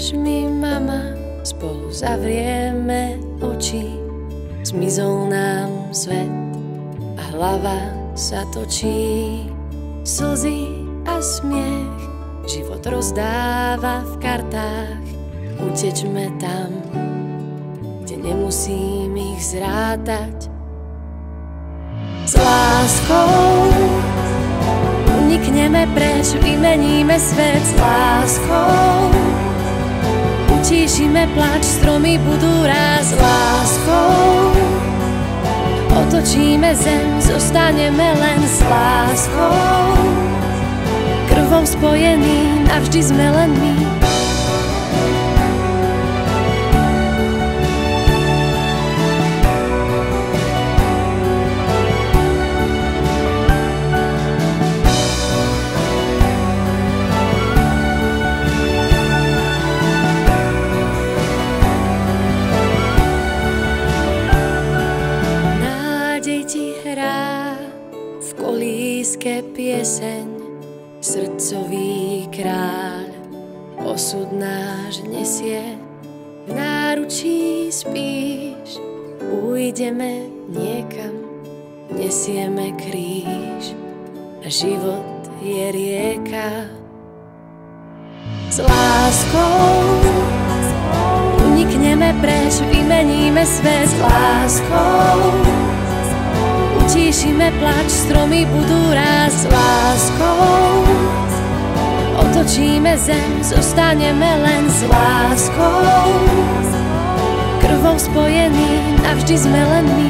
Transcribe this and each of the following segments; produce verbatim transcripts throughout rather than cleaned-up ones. budeš mi mama, spolu zavrieme oči, zmizol nám svet a hlava sa točí. Slzy a smiech život rozdáva v kartách, utečme tam, kde nemusím ich zrátať. S láskou unikneme preč, vymeníme svet s láskou. Utíšime plač, stromy budú ráz s láskou. Otočíme zem, zostaneme len s láskou. Krvou spojení, navždy sme len my. V kolíske pieseň, srdcový kráľ osud náš nesie. V náručí spíš, ujdeme niekam, nesieme kríž a život je rieka. S láskou unikneme preč, vymeníme svet s láskou. Utíšime plač, stromy budú ráz s láskou. Otočíme zem, zostaneme len s láskou. Krvou spojení, navždy sme len my.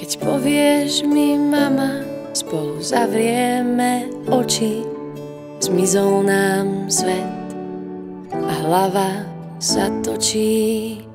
Keď povieš mi mama, spolu zavrieme oči, zmizol nám svet a hlava sa točí.